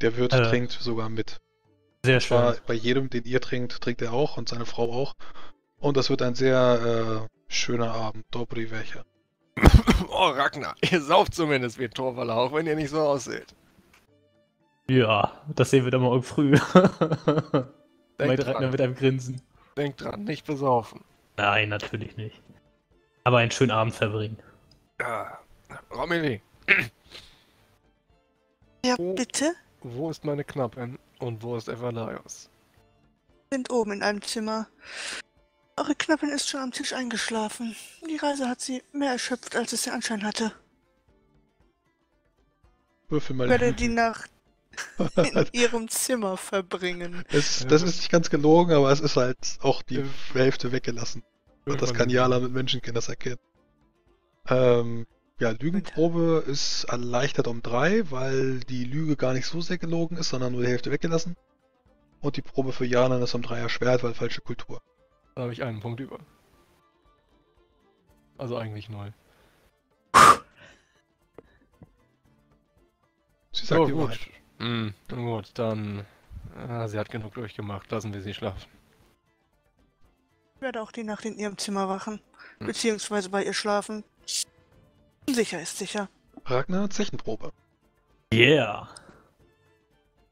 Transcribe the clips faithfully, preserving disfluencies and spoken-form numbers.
Der Wirt äh, trinkt sogar mit. Sehr schön. Bei, bei jedem, den ihr trinkt, trinkt er auch und seine Frau auch. Und das wird ein sehr äh, schöner Abend. Dobri welche. Oh, Ragnar, ihr sauft zumindest wie ein Torwaller, auch wenn ihr nicht so ausseht. Ja, das sehen wir dann morgen früh. Meint Ragnar mit einem Grinsen. Denkt dran, nicht besaufen. Nein, natürlich nicht. Aber einen schönen Abend verbringen. Ja, Rommily. Ja, wo, bitte? Wo ist meine Knappin und wo ist Evalaios? Sind oben in einem Zimmer. Eure Knappin ist schon am Tisch eingeschlafen. Die Reise hat sie mehr erschöpft, als es der Anschein hatte. Würfel mal. Ich werde die Nacht in ihrem Zimmer verbringen. Es, das ist nicht ganz gelogen, aber es ist halt auch die Hälfte weggelassen. Und das kann Yarlan mit Menschenkind das erkennen. Ähm, ja, Lügenprobe ist erleichtert um drei, weil die Lüge gar nicht so sehr gelogen ist, sondern nur die Hälfte weggelassen. Und die Probe für Yarlan ist um drei erschwert, weil falsche Kultur. Da habe ich einen Punkt über. Also eigentlich neu. Sie sagt oh, die Wahrheit. Mhm. Gut, dann... Ah, sie hat genug durchgemacht. Lassen wir sie schlafen. Ich werde auch die Nacht in ihrem Zimmer wachen. Hm. Beziehungsweise bei ihr schlafen. Sicher ist sicher. Ragnar, Zechenprobe. Yeah!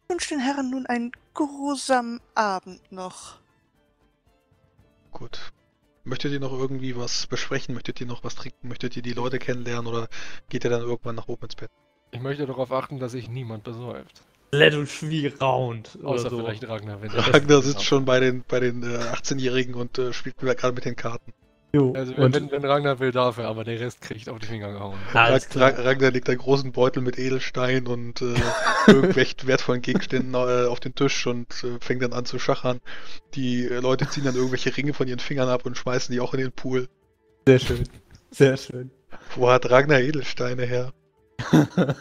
Ich wünsche den Herren nun einen geruhsamen Abend noch. Gut. Möchtet ihr noch irgendwie was besprechen? Möchtet ihr noch was trinken? Möchtet ihr die Leute kennenlernen oder geht ihr dann irgendwann nach oben ins Bett? Ich möchte darauf achten, dass sich niemand besäuft. Let us be round. Außer so. Vielleicht Ragnar. Wenn Ragnar sitzt schon bei den, bei den äh, achtzehnjährigen und äh, spielt gerade mit den Karten. Jo. Also wenn, wenn, wenn Ragnar will, darf er, aber der Rest kriegt auf die Finger gehauen. Alles Rag klar. Ragnar legt einen großen Beutel mit Edelstein und äh, irgendwelchen wertvollen Gegenständen äh, auf den Tisch und äh, fängt dann an zu schachern. Die äh, Leute ziehen dann irgendwelche Ringe von ihren Fingern ab und schmeißen die auch in den Pool. Sehr schön, sehr schön. Wo hat Ragnar Edelsteine her?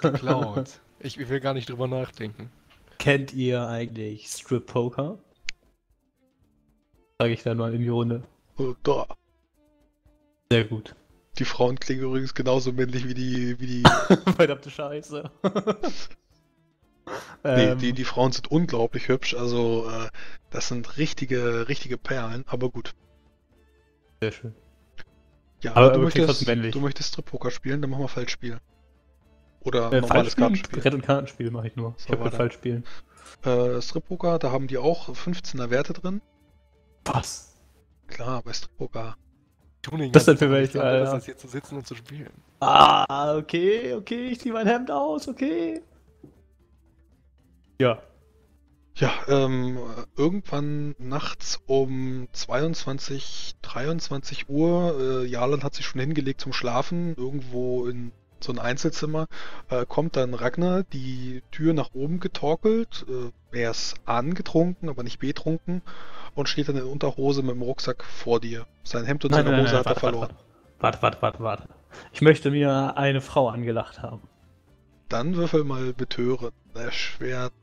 Geklaut. Ich will gar nicht drüber nachdenken. Kennt ihr eigentlich Strip Poker? Sag ich dann mal in die Runde. Oh, da. Sehr gut. Die Frauen klingen übrigens genauso männlich wie die... wie die... Verdammte Scheiße. Nee, die, die Frauen sind unglaublich hübsch, also äh, das sind richtige, richtige Perlen, aber gut. Sehr schön. Ja, aber du, aber möchtest, du möchtest Strip Poker spielen, dann machen wir Falschspiel. Oder äh, normales Kartenspiel. Brett- und Kartenspiel mache ich nur. So, ich hab Falschspielen. Äh, Strip Poker, da haben die auch fünfzehner Werte drin. Was? Klar, bei Strip Poker. Das sind für welche, Alter. Das ist hier zu sitzen und zu spielen. Ah, okay, okay, ich ziehe mein Hemd aus, okay. Ja. Ja, ähm, irgendwann nachts um zweiundzwanzig, dreiundzwanzig Uhr, äh, Yarlan hat sich schon hingelegt zum Schlafen, irgendwo in so ein Einzelzimmer, äh, kommt dann Ragnar, die Tür nach oben getorkelt, äh, er ist angetrunken, aber nicht betrunken und steht dann in Unterhose mit dem Rucksack vor dir. Sein Hemd und nein, seine nein, Hose nein, nein, hat warte, er verloren. Warte, warte, warte, warte. Ich möchte mir eine Frau angelacht haben. Dann würfel mal betören. Erschwert.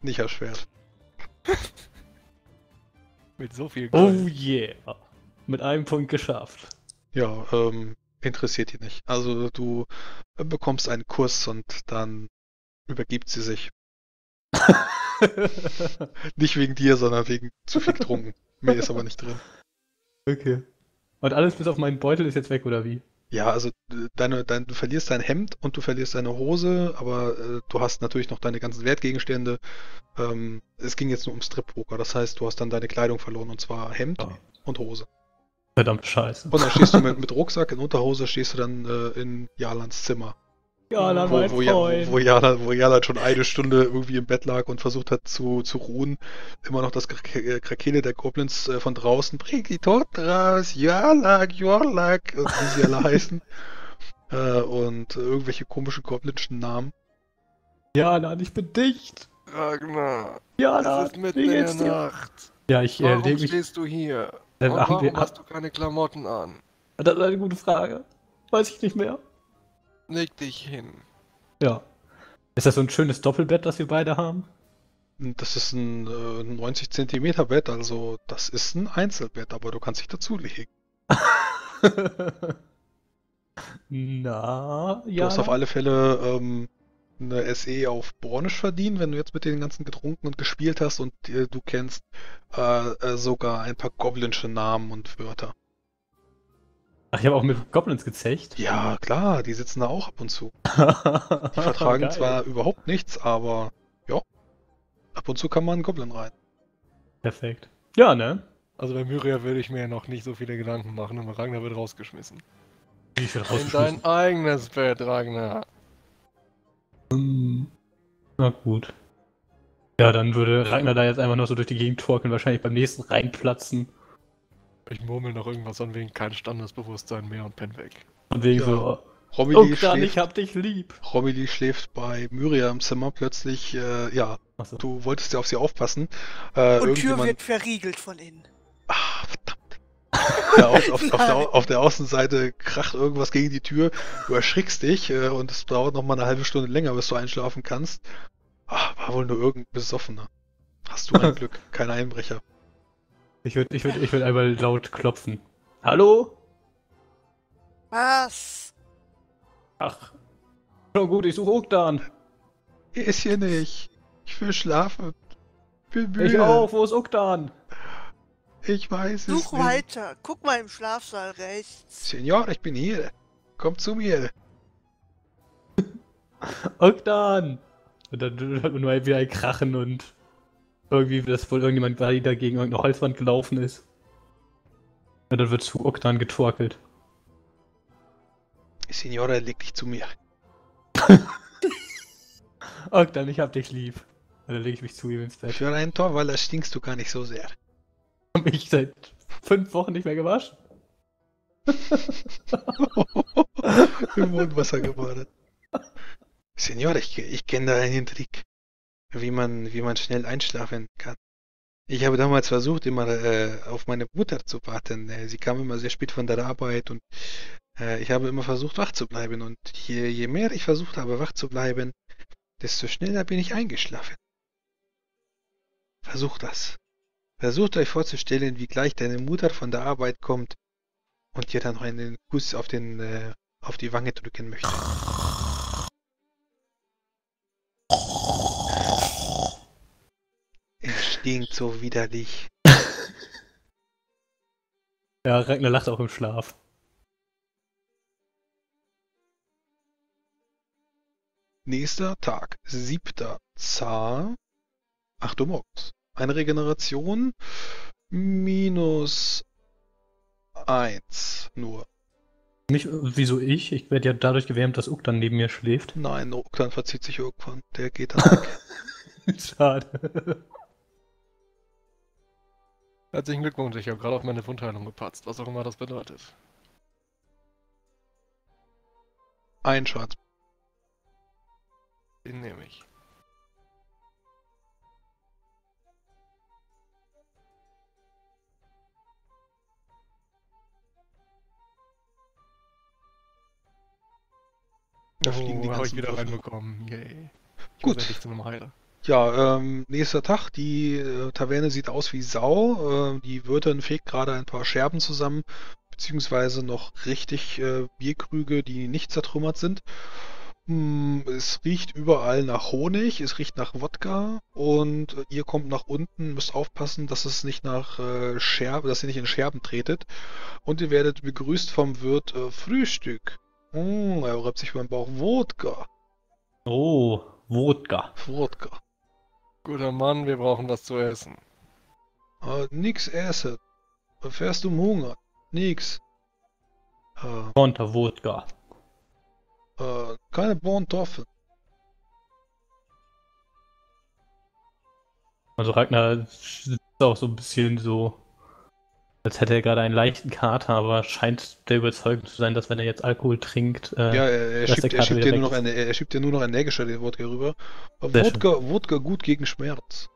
Nicht erschwert. Mit so viel Gold. Oh yeah. Mit einem Punkt geschafft. Ja, ähm... interessiert die nicht. Also du bekommst einen Kuss und dann übergibt sie sich. Nicht wegen dir, sondern wegen zu viel getrunken. Mehr ist aber nicht drin. Okay. Und alles bis auf meinen Beutel ist jetzt weg, oder wie? Ja, also deine, dein, du verlierst dein Hemd und du verlierst deine Hose, aber äh, du hast natürlich noch deine ganzen Wertgegenstände. Ähm, es ging jetzt nur um Strip-Poker, das heißt, du hast dann deine Kleidung verloren, und zwar Hemd oh. und Hose. Verdammt scheiße. Und dann stehst du mit, mit Rucksack in Unterhose, stehst du dann äh, in Yarlans Zimmer. Yarlan, wo, mein wo, Freund. Wo, wo, Yarlan, wo Yarlan schon eine Stunde irgendwie im Bett lag und versucht hat zu, zu ruhen. Immer noch das Krakele der Goblins äh, von draußen. Bring die Toten raus, Yarlan, Yarlan, wie sie alle heißen. Äh, und irgendwelche komischen goblinschen Namen. Yarlan, ich bin dicht. Ragnar, Yarlan, es ist mitten in der Nacht. Ja, ich äh, lebe mich... stehst du hier? Dann und warum wir... hast du keine Klamotten an? Das ist eine gute Frage. Weiß ich nicht mehr. Leg dich hin. Ja. Ist das so ein schönes Doppelbett, das wir beide haben? Das ist ein äh, neunzig Zentimeter Bett, also das ist ein Einzelbett, aber du kannst dich dazulegen. Na, ja. Du hast auf alle Fälle ähm, eine S E auf Bornisch verdienen, wenn du jetzt mit den ganzen getrunken und gespielt hast und äh, du kennst äh, äh, sogar ein paar goblinsche Namen und Wörter. Ach, ich habe auch mit Goblins gezecht? Ja, klar, die sitzen da auch ab und zu. Die vertragen zwar überhaupt nichts, aber ja, ab und zu kann man einen Goblin rein. Perfekt. Ja, ne? Also bei Myria würde ich mir ja noch nicht so viele Gedanken machen, aber Ragnar wird rausgeschmissen. Ich werde rausgeschmissen. In dein eigenes Bett, Ragnar. Na gut. Ja, dann würde Ragnar da jetzt einfach noch so durch die Gegend torkeln, wahrscheinlich beim nächsten reinplatzen. Ich murmel noch irgendwas an wegen kein Standesbewusstsein mehr und penn weg. Und wegen ja. so... Rommily Uktan, ich hab dich lieb. Rommily schläft bei Myria im Zimmer plötzlich, äh, ja, so. Du wolltest ja auf sie aufpassen. Äh, und irgendjemand... Tür wird verriegelt von innen. Ach, verdammt. Ja, auf, auf, auf, der, auf der Außenseite kracht irgendwas gegen die Tür, du erschrickst dich äh, und es dauert nochmal eine halbe Stunde länger, bis du einschlafen kannst. Ach, war wohl nur irgendein Besoffener. Hast du ein Glück, kein Einbrecher. Ich würde ich würd, ich würd einmal laut klopfen. Hallo? Was? Ach, schon gut, ich suche Uktan. Er ist hier nicht. Ich will schlafen. Ich bin müde. Ich auch, wo ist Uktan? Ich weiß Such es nicht. Such weiter, guck mal im Schlafsaal rechts. Senior, ich bin hier. Komm zu mir. Uktan! Und dann hört man nur wieder ein Krachen und... Irgendwie, dass wohl irgendjemand gerade dagegen irgendeine Holzwand gelaufen ist. Und dann wird zu Uktan getorkelt. Signora, leg dich zu mir. Uktan, ich hab dich lieb. Und dann leg ich mich zu ihm ins Bett. Für einen Torwaller stinkst du gar nicht so sehr. Hab ich seit fünf Wochen nicht mehr gewaschen. Im Mondwasser gebadet. Signora, ich, ich kenne da einen Trick. Wie man, wie man schnell einschlafen kann. Ich habe damals versucht, immer äh, auf meine Mutter zu warten. Sie kam immer sehr spät von der Arbeit und äh, ich habe immer versucht, wach zu bleiben. Und je, je mehr ich versucht habe, wach zu bleiben, desto schneller bin ich eingeschlafen. Versucht das. Versucht euch vorzustellen, wie gleich deine Mutter von der Arbeit kommt und dir dann noch einen Kuss auf, den, äh, auf die Wange drücken möchte. Klingt so widerlich. Ja, Ragnar lacht auch im Schlaf. Nächster Tag, siebter Zar. Achtung, morgens. Eine Regeneration minus eins nur. Nicht, wieso ich? Ich werde ja dadurch gewärmt, dass Uktan neben mir schläft. Nein, Uktan verzieht sich irgendwann. Der geht dann weg. Schade. Herzlichen Glückwunsch, ich habe gerade auf meine Wundheilung gepatzt, was auch immer das bedeutet. Ein Schatz. Den nehme ich. Da fliegen die ganzen wieder reinbekommen. Yay. Gut. Ich zu einem Heiler. Ja, ähm, nächster Tag, die äh, Taverne sieht aus wie Sau, äh, die Wirtin fegt gerade ein paar Scherben zusammen, beziehungsweise noch richtig äh, Bierkrüge, die nicht zertrümmert sind. Mm, es riecht überall nach Honig, es riecht nach Wodka und äh, ihr kommt nach unten, müsst aufpassen, dass es nicht nach äh, Scherben, dass ihr nicht in Scherben tretet. Und ihr werdet begrüßt vom Wirt äh, Frühstück. Mm, er reibt sich beim Bauch Wodka. Oh, Wodka. Wodka. Guter Mann, wir brauchen was zu essen. Uh, nix essen. Fährst du um Hunger? Nix. Uh, Bonter Wodka. Uh, keine Bontoffeln. Also Ragnar sitzt auch so ein bisschen so, als hätte er gerade einen leichten Kater, aber scheint der Überzeugung zu sein, dass wenn er jetzt Alkohol trinkt, äh, ja, er, er schiebt, er schiebt dir nur noch eine, er schiebt dir nur noch energischer den Wodka rüber. Wodka, Wodka gut gegen Schmerz.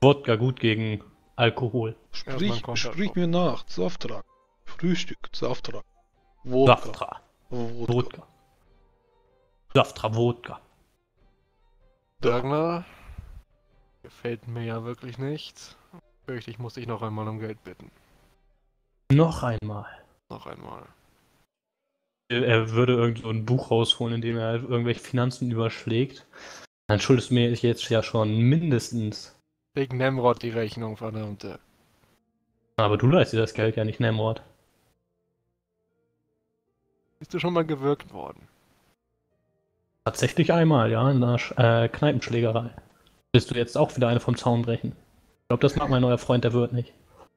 Wodka gut gegen Alkohol. Sprich, ja, sprich mir nach, Auftrag. Frühstück, Auftrag. Wodka. Wodka. Saftra Wodka. Dagner gefällt mir ja wirklich nichts. Fürchte, ich muss dich noch einmal um Geld bitten. Noch einmal. Noch einmal. er würde irgend so ein Buch rausholen, in dem er halt irgendwelche Finanzen überschlägt. Dann schuldest du mir jetzt ja schon mindestens. Wegen Nemrod die Rechnung, verdammte. Aber du leist dir das Geld ja nicht, Nemrod. Bist du schon mal gewürgt worden? Tatsächlich einmal, ja, in einer äh, Kneipenschlägerei. Willst du jetzt auch wieder eine vom Zaun brechen? Ich glaube, das mag mein neuer Freund, der Wirt, nicht.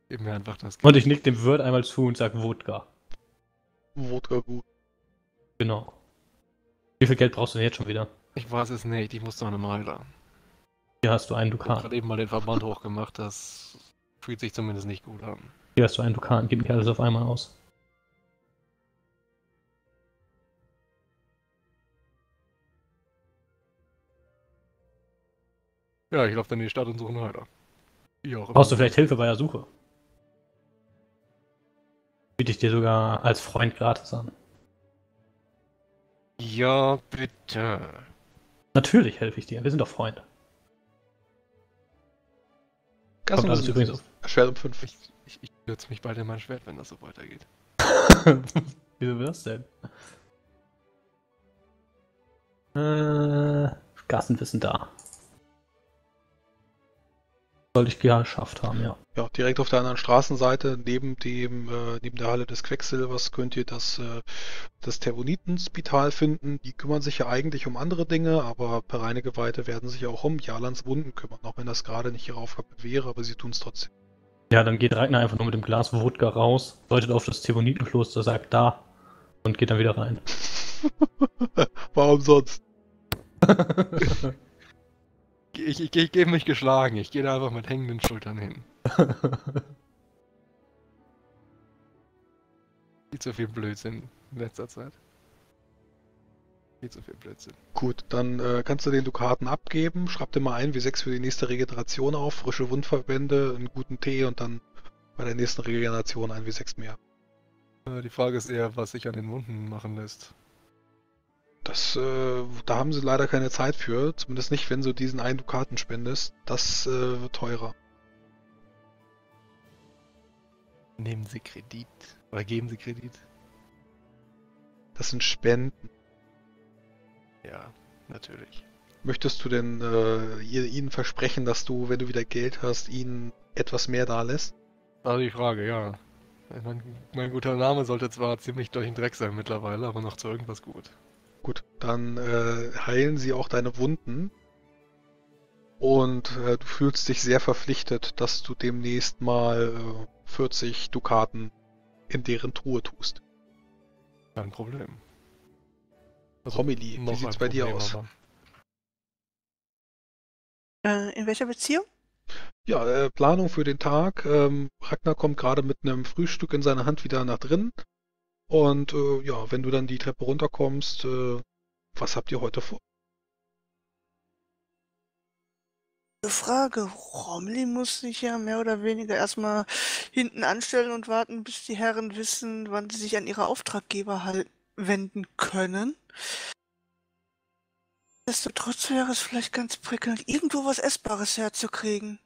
Gib mir einfach das Geld. Und ich nick dem Wirt einmal zu und sag Wodka. Wodka gut. Genau. Wie viel Geld brauchst du denn jetzt schon wieder? Ich weiß es nicht, ich muss doch eine Meiler. Hier hast du einen Dukan. Ich hab gerade eben mal den Verband hochgemacht, das fühlt sich zumindest nicht gut an. Hier hast du einen Dukan, gib nicht alles auf einmal aus. Ja, ich laufe dann in die Stadt und suche einen Heiler. Brauchst du vielleicht Hilfe bei der Suche? Biete ich dir sogar als Freund gratis an. Ja, bitte. Natürlich helfe ich dir, wir sind doch Freunde. Kommt alles übrigens auf. Schwert um fünf. Ich, ich, ich würze mich bald in mein Schwert, wenn das so weitergeht. Wieso wird das denn? Äh, Gassenwissen da. Sollte ich geschafft haben, ja. Ja, direkt auf der anderen Straßenseite, neben dem äh, neben der Halle des Quecksilbers, könnt ihr das, äh, das Thermonitenspital finden. Die kümmern sich ja eigentlich um andere Dinge, aber reine Geweihte werden sich auch um Jarlans Wunden kümmern, auch wenn das gerade nicht ihre Aufgabe wäre, aber sie tun es trotzdem. Ja, dann geht Ragnar einfach nur mit dem Glas Wodka raus, deutet auf das Thermonitenkloster, sagt da und geht dann wieder rein. Warum sonst? Ich, ich, ich gebe mich geschlagen, ich gehe da einfach mit hängenden Schultern hin. Viel zu viel Blödsinn in letzter Zeit. Viel zu viel Blödsinn. Gut, dann äh, kannst du den Dukaten abgeben, schreib dir mal ein, wie sechs für die nächste Regeneration auf, frische Wundverbände, einen guten Tee und dann bei der nächsten Regeneration ein wie sechs mehr. Äh, die Frage ist eher, was sich an den Wunden machen lässt. Das, äh, da haben sie leider keine Zeit für, zumindest nicht, wenn du diesen einen Dukaten spendest. Das äh, wird teurer. Nehmen Sie Kredit. Oder geben Sie Kredit? Das sind Spenden. Ja, natürlich. Möchtest du denn äh, ihnen versprechen, dass du, wenn du wieder Geld hast, ihnen etwas mehr da lässt? Also die Frage, ja. Mein, mein guter Name sollte zwar ziemlich durch den Dreck sein mittlerweile, aber noch zu irgendwas gut. Gut, dann äh, heilen sie auch deine Wunden und äh, du fühlst dich sehr verpflichtet, dass du demnächst mal äh, vierzig Dukaten in deren Truhe tust. Kein Problem. Also Rommily, wie sieht's bei dir aus? Äh, in welcher Beziehung? Ja, äh, Planung für den Tag. Ähm, Ragnar kommt gerade mit einem Frühstück in seiner Hand wieder nach drin. Und äh, ja, wenn du dann die Treppe runterkommst, äh, was habt ihr heute vor? Frage, Rommily muss sich ja mehr oder weniger erstmal hinten anstellen und warten, bis die Herren wissen, wann sie sich an ihre Auftraggeber halt wenden können. Nichtsdestotrotz wäre es vielleicht ganz prickelnd, irgendwo was Essbares herzukriegen.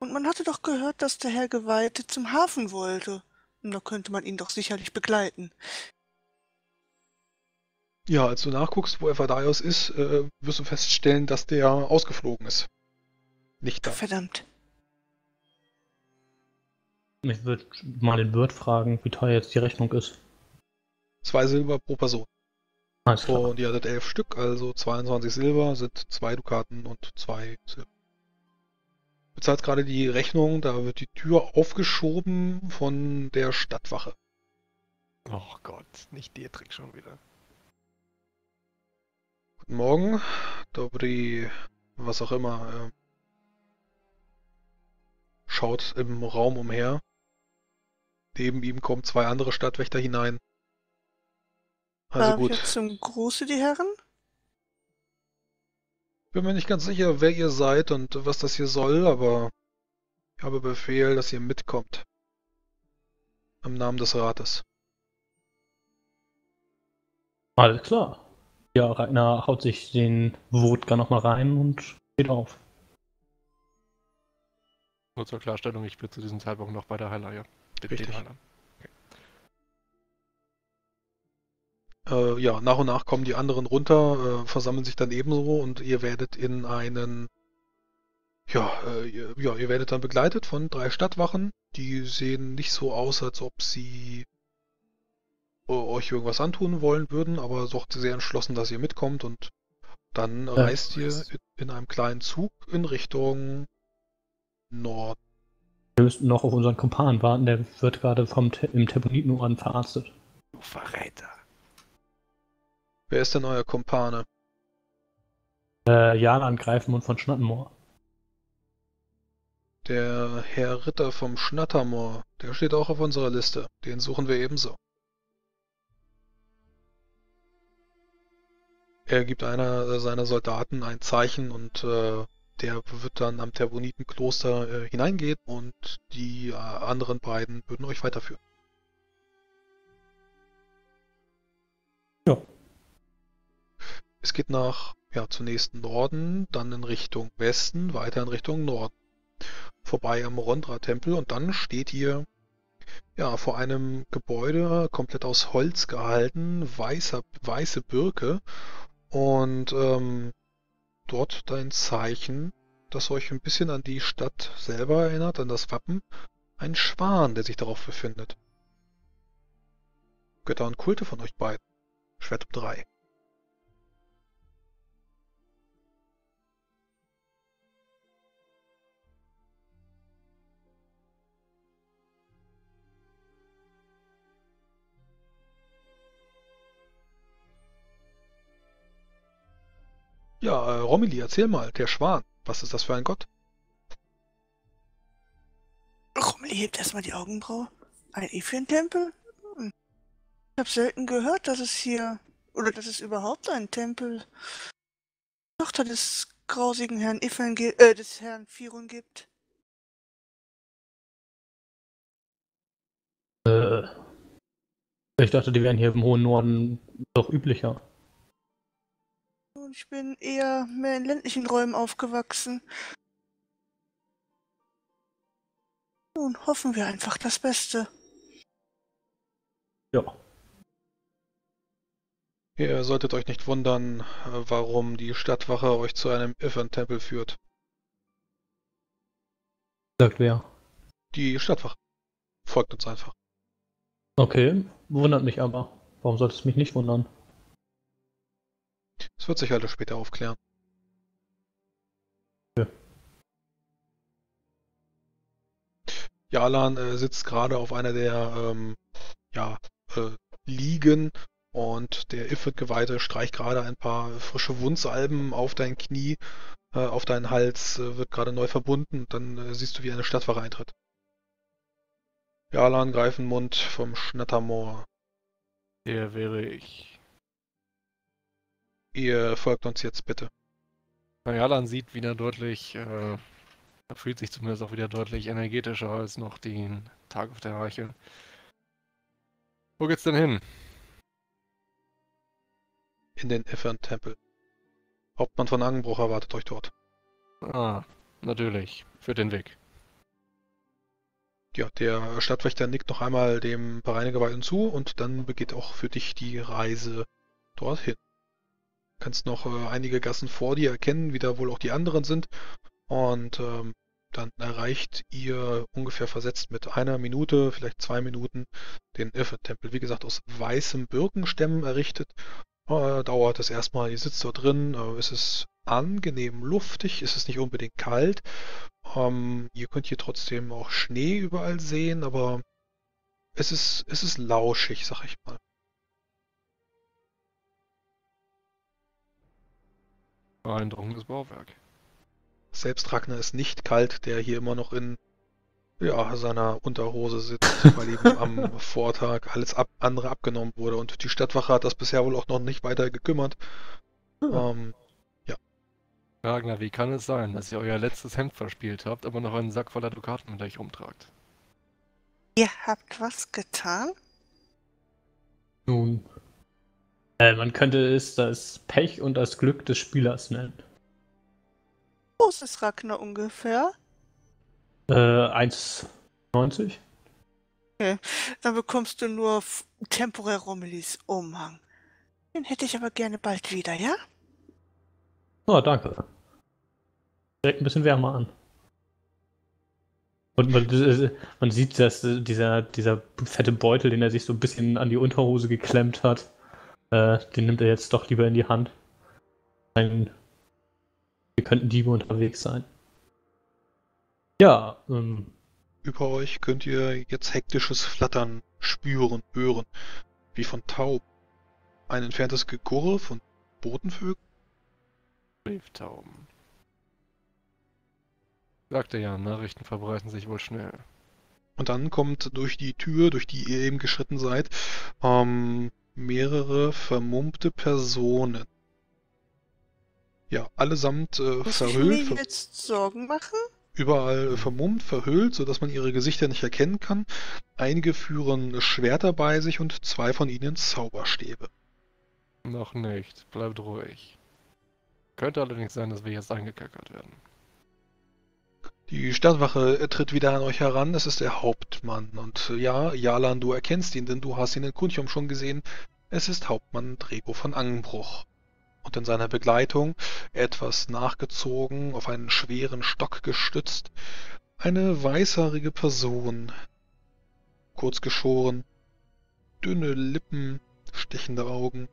Und man hatte doch gehört, dass der Herr Geweihte zum Hafen wollte. Da könnte man ihn doch sicherlich begleiten. Ja, als du nachguckst, wo Efferdaios ist, äh, wirst du feststellen, dass der ausgeflogen ist. Nicht da. Verdammt. Ich würde mal den Wirt fragen, wie teuer jetzt die Rechnung ist. Zwei Silber pro Person. Alles klar. Und ihr hattet elf Stück, also zweiundzwanzig Silber sind zwei Dukaten und zwei Silber. Bezahlt gerade die Rechnung, da wird die Tür aufgeschoben von der Stadtwache. Oh Gott, nicht der Trick schon wieder. Guten Morgen, Dobri, was auch immer, äh, schaut im Raum umher. Neben ihm kommen zwei andere Stadtwächter hinein. Also War gut. Jetzt zum Gruße die Herren? Ich bin mir nicht ganz sicher, wer ihr seid und was das hier soll, aber ich habe Befehl, dass ihr mitkommt. Im Namen des Rates. Alles klar. Ja, Ragnar haut sich den Wodka nochmal rein und geht auf. Nur zur Klarstellung, ich bin zu diesem Zeitpunkt noch bei der Heiler, ja. Richtig. Okay. Äh, ja, nach und nach kommen die anderen runter, äh, versammeln sich dann ebenso und ihr werdet in einen... Ja, äh, ihr, ja, ihr werdet dann begleitet von drei Stadtwachen. Die sehen nicht so aus, als ob sie äh, euch irgendwas antun wollen würden, aber sorgt sehr entschlossen, dass ihr mitkommt, und dann reist ihr in, in einem kleinen Zug in Richtung Norden. Wir müssten noch auf unseren Kumpan warten, der wird gerade vom Te im Thermonitenorden verarztet. Du Verräter. Wer ist denn euer Kumpane? Äh, Yarlan Greifenmund von Schnattermoor. Der Herr Ritter vom Schnattermoor, der steht auch auf unserer Liste. Den suchen wir ebenso. Er gibt einer seiner Soldaten ein Zeichen und äh, der wird dann am Thermonitenkloster äh, hineingehen, und die äh, anderen beiden würden euch weiterführen. Ja. Es geht nach, ja, zunächst Norden, dann in Richtung Westen, weiter in Richtung Norden. Vorbei am Rondra-Tempel, und dann steht ihr ja vor einem Gebäude, komplett aus Holz gehalten, weißer, weiße Birke, und ähm, dort ein Zeichen, das euch ein bisschen an die Stadt selber erinnert, an das Wappen. Ein Schwan, der sich darauf befindet. Götter und Kulte von euch beiden. Schwert um drei. Ja, äh, Rommily, erzähl mal, der Schwan, was ist das für ein Gott? Rommily hebt erstmal die Augenbraue. Ein Efferd-Tempel? Ich habe selten gehört, dass es hier, oder dass es überhaupt einen Tempel der Tochter des grausigen Herrn Ifirn, äh, des Herrn Firun gibt. Äh, ich dachte, die wären hier im hohen Norden doch üblicher. Ich bin eher mehr in ländlichen Räumen aufgewachsen. Nun hoffen wir einfach das Beste. Ja. Ihr solltet euch nicht wundern, warum die Stadtwache euch zu einem Efferd-Tempel führt. Sagt wer? Die Stadtwache. Folgt uns einfach. Okay, wundert mich aber. Warum sollte es mich nicht wundern? Das wird sich alles später aufklären. Ja. Yarlan äh, sitzt gerade auf einer der ähm, ja, äh, Liegen, und der Ifrit-Geweihte streicht gerade ein paar frische Wundsalben auf dein Knie, äh, auf deinen Hals, äh, wird gerade neu verbunden. Dann äh, siehst du, wie eine Stadtwache eintritt. Yarlan Greifenmund vom Schnattermoor. Der wäre ich. Ihr folgt uns jetzt bitte. Yarlan sieht wieder deutlich, äh, er fühlt sich zumindest auch wieder deutlich energetischer als noch den Tag auf der Arche. Wo geht's denn hin? In den Efferd-Tempel. Hauptmann von Angenbruch erwartet euch dort. Ah, natürlich. Führt den Weg. Ja, der Stadtwächter nickt noch einmal dem Vereinigerweiten zu, und dann beginnt auch für dich die Reise dorthin. Kannst noch äh, einige Gassen vor dir erkennen, wie da wohl auch die anderen sind. Und ähm, dann erreicht ihr ungefähr versetzt mit einer Minute, vielleicht zwei Minuten, den Efferd-Tempel. Wie gesagt, aus weißem Birkenstämmen errichtet. Äh, dauert es erstmal, ihr sitzt dort drin, äh, es ist angenehm luftig, es ist nicht unbedingt kalt. Ähm, ihr könnt hier trotzdem auch Schnee überall sehen, aber es ist, es ist lauschig, sag ich mal. Beeindruckendes Bauwerk. Selbst Ragnar ist nicht kalt, der hier immer noch in ja, seiner Unterhose sitzt, weil ihm am Vortag alles ab, andere abgenommen wurde, und die Stadtwache hat das bisher wohl auch noch nicht weiter gekümmert. Ähm, ja. Ragnar, wie kann es sein, dass ihr euer letztes Hemd verspielt habt, aber noch einen Sack voller Dukaten mit euch rumtragt? Ihr habt was getan? Nun... Äh, man könnte es das Pech und das Glück des Spielers nennen. Wo ist Ragnar ungefähr? Äh, eins neunzig. Okay, dann bekommst du nur temporär Rommelys Umhang. Den hätte ich aber gerne bald wieder, ja? Oh, danke. Direkt ein bisschen wärmer an. Und man, man sieht, dass dieser, dieser fette Beutel, den er sich so ein bisschen an die Unterhose geklemmt hat, äh, den nimmt er jetzt doch lieber in die Hand. Ein, wir könnten Diebe unterwegs sein. Ja, ähm, über euch könnt ihr jetzt hektisches Flattern spüren, hören, wie von Tauben. Ein entferntes Gegurre von Botenvögeln. Brieftauben. Sagte ja, Nachrichten verbreiten sich wohl schnell. Und dann kommt durch die Tür, durch die ihr eben geschritten seid, ähm, mehrere vermummte Personen. Ja, allesamt äh, verhüllt. Muss ich mir jetzt Sorgen machen? Überall vermummt, verhüllt, sodass man ihre Gesichter nicht erkennen kann. Einige führen Schwerter bei sich und zwei von ihnen Zauberstäbe. Noch nicht, bleibt ruhig. Könnte allerdings sein, dass wir jetzt angekackert werden. Die Stadtwache tritt wieder an euch heran, es ist der Hauptmann. Und ja, Yarlan, du erkennst ihn, denn du hast ihn in Kunchum schon gesehen. Es ist Hauptmann Drego von Angenbruch. Und in seiner Begleitung, etwas nachgezogen, auf einen schweren Stock gestützt, eine weißhaarige Person. Kurz geschoren, dünne Lippen, stechende Augen.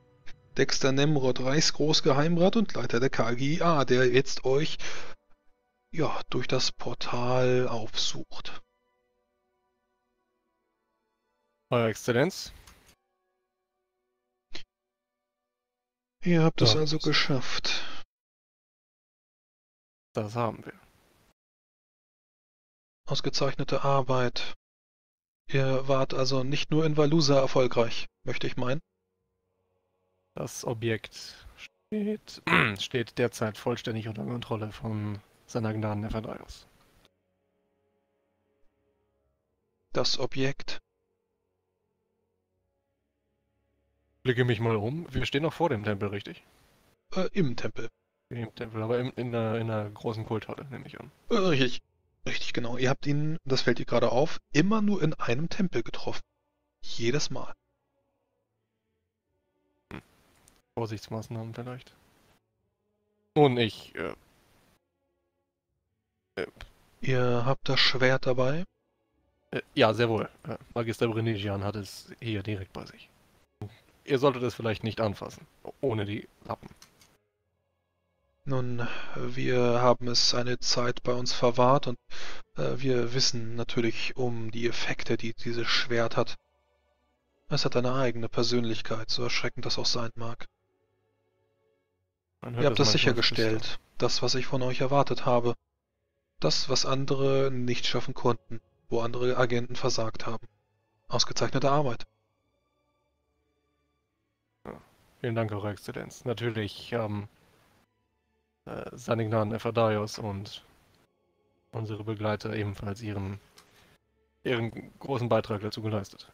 Dexter Nemrod, Reichsgroßgeheimrat und Leiter der K G I A, der jetzt euch, ja, durch das Portal aufsucht. Euer Exzellenz. Ihr habt es also geschafft. Das haben wir. Ausgezeichnete Arbeit. Ihr wart also nicht nur in Valusa erfolgreich, möchte ich meinen. Das Objekt steht, steht derzeit vollständig unter Kontrolle von seiner Gnaden Efferdaios. Das Objekt. Blicke mich mal um. Wir stehen noch vor dem Tempel, richtig? Äh, im Tempel. Im Tempel, aber in, in, der, in der großen Kulthalle, nehme ich an. Äh, richtig. Richtig, genau. Ihr habt ihn, das fällt ihr gerade auf, immer nur in einem Tempel getroffen. Jedes Mal. Hm. Vorsichtsmaßnahmen vielleicht. Und ich, äh... äh ihr habt das Schwert dabei? Äh, ja, sehr wohl. Äh, Magister Brindigian hat es hier direkt bei sich. Ihr solltet es vielleicht nicht anfassen, ohne die Lappen. Nun, wir haben es eine Zeit bei uns verwahrt und äh, wir wissen natürlich um die Effekte, die dieses Schwert hat. Es hat eine eigene Persönlichkeit, so erschreckend das auch sein mag. Ihr habt das sichergestellt, das, was ich von euch erwartet habe. Das, was andere nicht schaffen konnten, wo andere Agenten versagt haben. Ausgezeichnete Arbeit. Vielen Dank, Eure Exzellenz. Natürlich haben ähm, äh, seine Gnaden Efferdaios und unsere Begleiter ebenfalls ihren, ihren großen Beitrag dazu geleistet.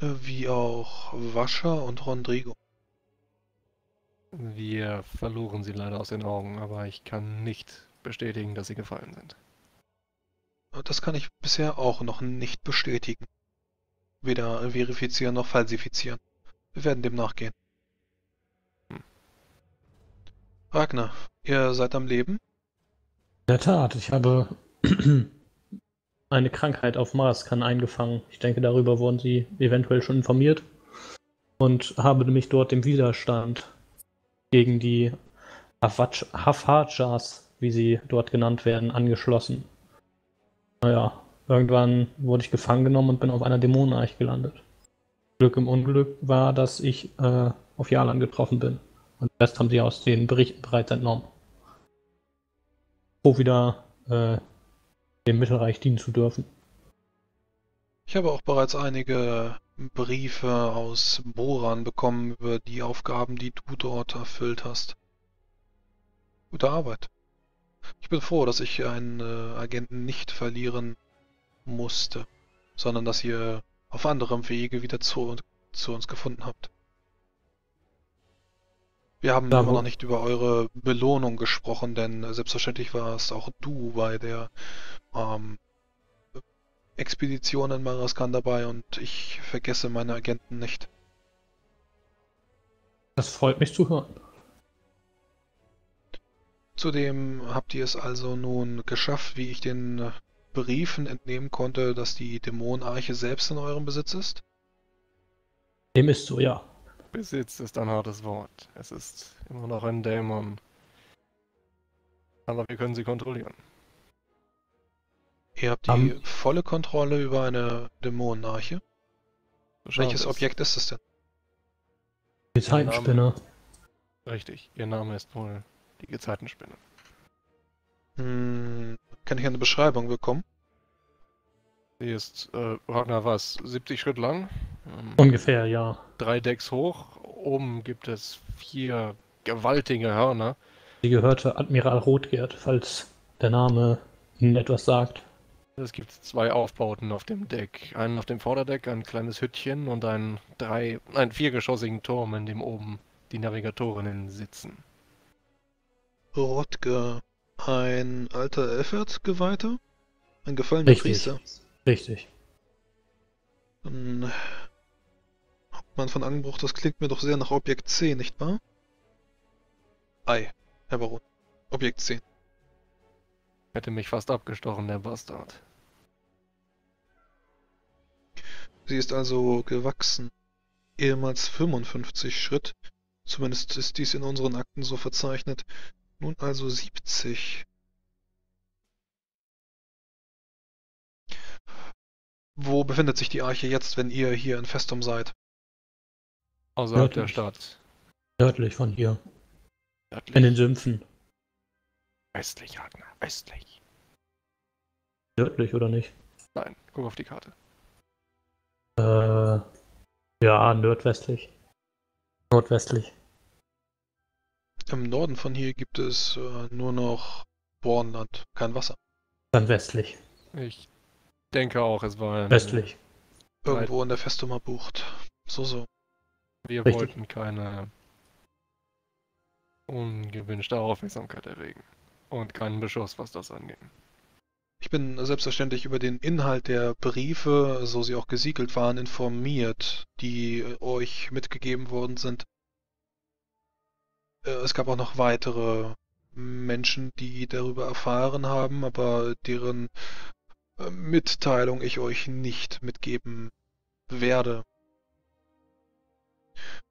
Wie auch Wascher und Rondrigo. Wir verloren sie leider aus den Augen, aber ich kann nicht bestätigen, dass sie gefallen sind. Das kann ich bisher auch noch nicht bestätigen. Weder verifizieren noch falsifizieren. Wir werden dem nachgehen. Hm. Ragnar, ihr seid am Leben? In der Tat, ich habe eine Krankheit auf Maraskan eingefangen. Ich denke, darüber wurden sie eventuell schon informiert. Und habe mich dort dem Widerstand gegen die Hafajas, wie sie dort genannt werden, angeschlossen. Naja, irgendwann wurde ich gefangen genommen und bin auf einer Dämoneneiche gelandet. Glück im Unglück war, dass ich äh, auf Yarlan getroffen bin. Und den Rest haben sie aus den Berichten bereits entnommen. Froh wieder äh, dem Mittelreich dienen zu dürfen. Ich habe auch bereits einige Briefe aus Boran bekommen über die Aufgaben, die du dort erfüllt hast. Gute Arbeit. Ich bin froh, dass ich einen äh, Agenten nicht verlieren musste, sondern dass ihr auf anderem Wege wieder zu, zu uns gefunden habt. Wir haben aber noch nicht über eure Belohnung gesprochen, denn selbstverständlich warst auch du bei der ähm, Expedition in Maraskan dabei und ich vergesse meine Agenten nicht. Das freut mich zu hören. Zudem habt ihr es also nun geschafft, wie ich den Briefen entnehmen konnte, dass die Dämonenarche selbst in eurem Besitz ist? Dem ist so, ja. Besitz ist ein hartes Wort. Es ist immer noch ein Dämon. Aber wir können sie kontrollieren. Ihr habt die um, volle Kontrolle über eine Dämonenarche? Welches ist. Objekt ist es denn? Die Gezeitenspinne. Richtig, ihr Name ist wohl die Gezeitenspinne. Hm, kann ich eine Beschreibung bekommen? Sie ist, äh, Ragnar, was? siebzig Schritt lang? Ähm, Ungefähr, ja. Drei Decks hoch, oben gibt es vier gewaltige Hörner. Sie gehörte Admiral Rothgerd, falls der Name Ihnen etwas sagt. Es gibt zwei Aufbauten auf dem Deck. Einen auf dem Vorderdeck, ein kleines Hüttchen und einen, drei, einen viergeschossigen Turm, in dem oben die Navigatorinnen sitzen. Rothger, ein alter Efferd-Geweihter? Ein gefallener Richtig. Priester? Richtig. Dann, Hauptmann von Angenbruch, das klingt mir doch sehr nach Objekt C, nicht wahr? Ei, Herr Baron. Objekt C. Hätte mich fast abgestochen, der Bastard. Sie ist also gewachsen. Ehemals fünfundfünfzig Schritt. Zumindest ist dies in unseren Akten so verzeichnet. Nun also siebzig. Wo befindet sich die Arche jetzt, wenn ihr hier in Festum seid? Außerhalb der Stadt. Nördlich von hier. Nördlich. In den Sümpfen. Östlich, Ragnar, östlich. Nördlich, oder nicht? Nein, guck auf die Karte. Äh, ja, nordwestlich. Nordwestlich. Im Norden von hier gibt es äh, nur noch Bornland, kein Wasser. Dann westlich. Ich denke auch, es war... Westlich. Irgendwo in der Festumer Bucht. So, so. Wir Richtig. wollten keine ungewünschte Aufmerksamkeit erregen. Und keinen Beschuss, was das angeht. Ich bin selbstverständlich über den Inhalt der Briefe, so sie auch gesiegelt waren, informiert, die euch mitgegeben worden sind. Es gab auch noch weitere Menschen, die darüber erfahren haben, aber deren Mitteilung ich euch nicht mitgeben werde.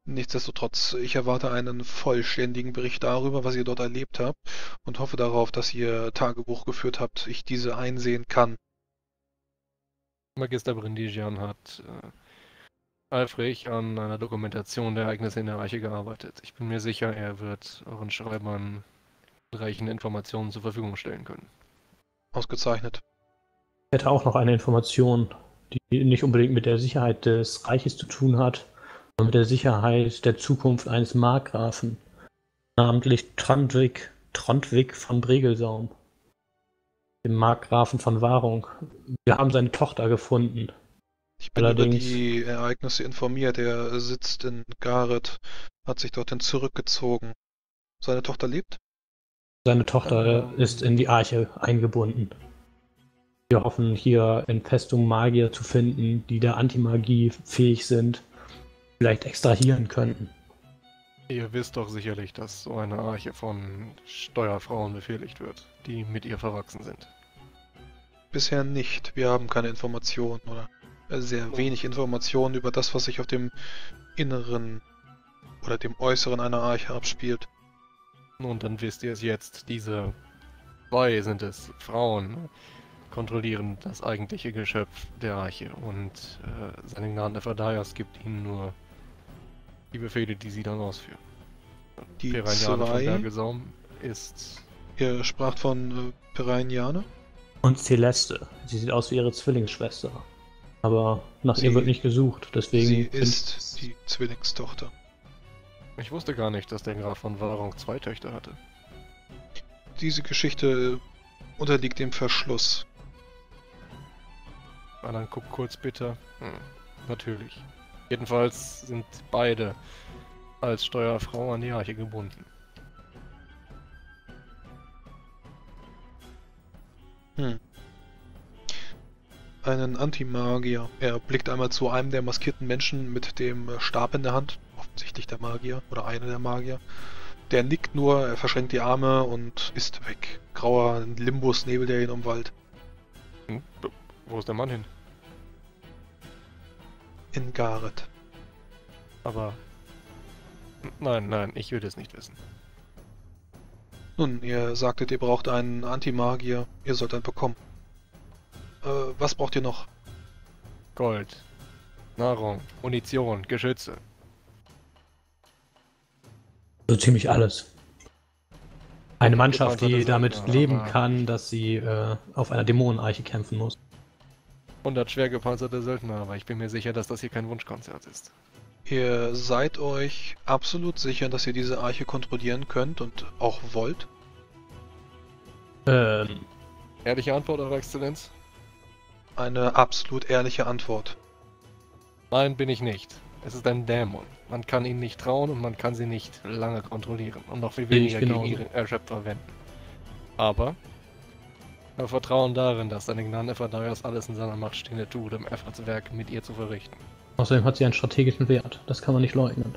Nichtsdestotrotz, ich erwarte einen vollständigen Bericht darüber, was ihr dort erlebt habt und hoffe darauf, dass ihr Tagebuch geführt habt, ich diese einsehen kann. Magister Brindigian hat äh, eifrig an einer Dokumentation der Ereignisse in der Arche gearbeitet. Ich bin mir sicher, er wird euren Schreibern reichende Informationen zur Verfügung stellen können. Ausgezeichnet. Ich hätte auch noch eine Information, die nicht unbedingt mit der Sicherheit des Reiches zu tun hat. Mit der Sicherheit der Zukunft eines Markgrafen, namentlich Trondwig, Trondwig von Bregelsaum, dem Markgrafen von Wahrung. Wir haben seine Tochter gefunden. Ich bin Allerdings, über die Ereignisse informiert. Er sitzt in Gareth, hat sich dorthin zurückgezogen. Seine Tochter lebt? Seine Tochter ähm, ist in die Arche eingebunden. Wir hoffen, hier in Festung Magier zu finden, die der Antimagie fähig sind. Vielleicht extrahieren könnten. Ihr wisst doch sicherlich, dass so eine Arche von Steuerfrauen befehligt wird, die mit ihr verwachsen sind. Bisher nicht. Wir haben keine Informationen oder sehr wenig Informationen über das, was sich auf dem Inneren oder dem Äußeren einer Arche abspielt. Nun, dann wisst ihr es jetzt. Diese zwei sind es, Frauen, kontrollieren das eigentliche Geschöpf der Arche und äh, seine Gnaden Efferdaios gibt ihnen nur die Befehle, die sie dann ausführen. Die Piranjane von Bergesaum ist... Ihr spracht von äh, Piranjane? Und Celeste. Sie sieht aus wie ihre Zwillingsschwester. Aber nach sie, ihr wird nicht gesucht, deswegen... Sie ist die Zwillingstochter. Ich wusste gar nicht, dass der Graf von Wahrung zwei Töchter hatte. Diese Geschichte unterliegt dem Verschluss. Ah, dann guck kurz bitte. Hm, natürlich. Jedenfalls sind beide als Steuerfrau an die Arche gebunden. Hm. Einen Antimagier. Er blickt einmal zu einem der maskierten Menschen mit dem Stab in der Hand. Auf offensichtlich der Magier oder einer der Magier. Der nickt nur, er verschränkt die Arme und ist weg. Grauer Limbusnebel, der ihn umwallt. Hm, wo ist der Mann hin? In Gareth. Aber... Nein, nein, ich will das nicht wissen. Nun, ihr sagtet, ihr braucht einen Antimagier. Ihr sollt einen bekommen. Äh, was braucht ihr noch? Gold, Nahrung, Munition, Geschütze. So ziemlich alles. Eine Mannschaft, die damit leben kann, dass sie äh, auf einer Dämonenarche kämpfen muss. hundert schwer gepanzerte Söldner, aber ich bin mir sicher, dass das hier kein Wunschkonzert ist. Ihr seid euch absolut sicher, dass ihr diese Arche kontrollieren könnt und auch wollt? Ähm. Ehrliche Antwort, Eure Exzellenz? Eine absolut ehrliche Antwort. Nein, bin ich nicht. Es ist ein Dämon. Man kann ihn nicht trauen und man kann sie nicht lange kontrollieren und noch viel weniger gegen ihren Erschöpfer wenden. Aber wir vertrauen darin, dass seine Gnaden Efferdaios alles in seiner Macht Stehende tut, um Efferds Werk mit ihr zu verrichten. Außerdem hat sie einen strategischen Wert, das kann man nicht leugnen.